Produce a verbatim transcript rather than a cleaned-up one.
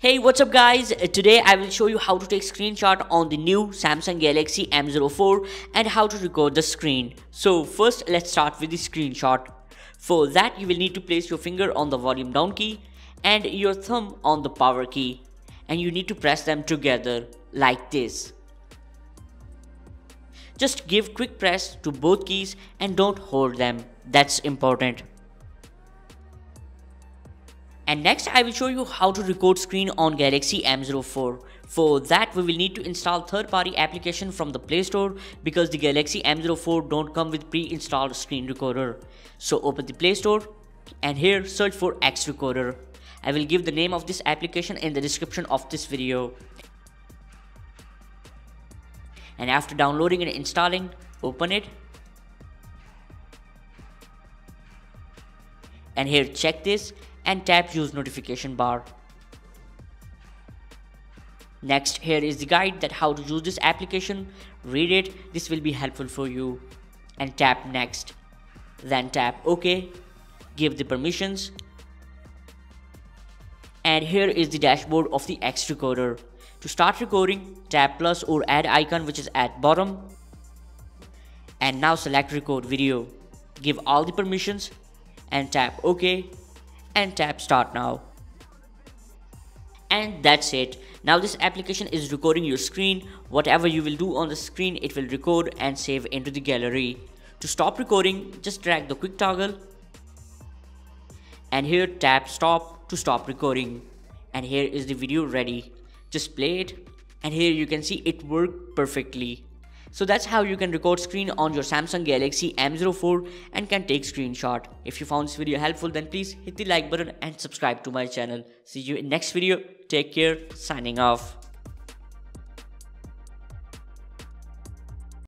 Hey, what's up guys? Today I will show you how to take screenshot on the new Samsung Galaxy M zero four and how to record the screen. So first let's start with the screenshot. For that you will need to place your finger on the volume down key and your thumb on the power key, and you need to press them together like this. Just give quick press to both keys and don't hold them, that's important. And next I will show you how to record screen on Galaxy M zero four. For that we will need to install third party application from the Play Store because the Galaxy M zero four don't come with pre-installed screen recorder. So open the Play Store and here search for X Recorder. I will give the name of this application in the description of this video. And after downloading and installing, open it. And here check this and tap use notification bar. Next, here is the guide that how to use this application. Read it, this will be helpful for you, and tap next. Then tap OK, give the permissions, and here is the dashboard of the X Recorder. To start recording, tap plus or add icon which is at bottom, and now select record video, give all the permissions and tap OK and tap start now. And that's it. Now this application is recording your screen. Whatever you will do on the screen, it will record and save into the gallery. To stop recording, just drag the quick toggle and here tap stop to stop recording. And here is the video ready. Just play it and here you can see it worked perfectly. So that's how you can record screen on your Samsung Galaxy M zero four and can take screenshot. If you found this video helpful, then please hit the like button and subscribe to my channel. See you in next video. Take care. Signing off.